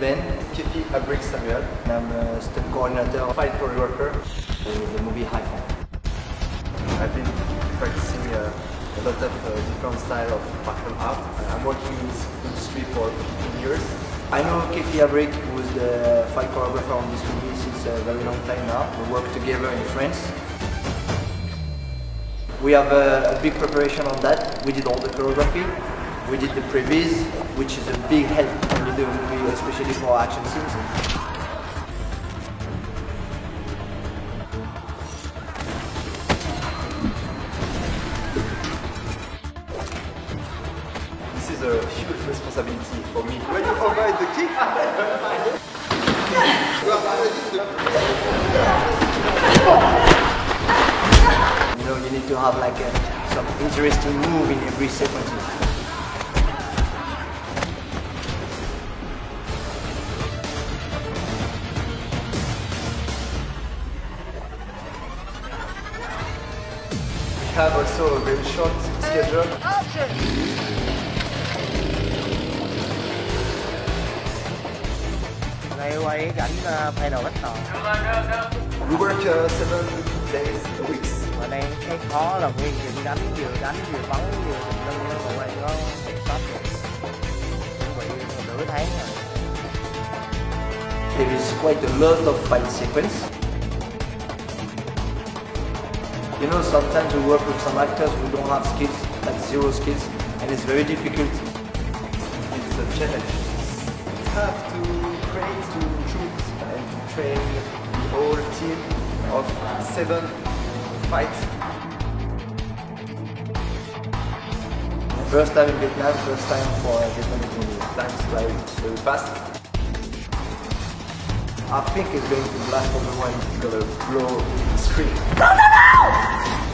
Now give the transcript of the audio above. Ben, Kathy Abrick Samuel, and I'm a stunt coordinator of Fight for the Worker with the movie Hyphen. I've been practicing a lot of different styles of martial art. I'm working in this industry for 15 years. I know Kathy Abrick, who is the fight choreographer on this movie since a very long time now. We work together in France. We have a big preparation on that. We did all the choreography. We did the previs, which is a big help when you do a movie, especially for action scenes. This is a huge responsibility for me. When you override the kick, you know, you need to have like some interesting move in every sequence. We have also a very short schedule. Action. We work 7 days a week. There is quite a lot of fight sequence. You know, sometimes we work with some actors who don't have skills, like zero skills, and it's very difficult. It's a challenge. It's hard to train to shoot and to train the whole team of 7 fights. First time in Vietnam, first time for Vietnamese movie. Time's flying very fast. I think it's going to blast everyone. It's going to blow the screen. No, no, no!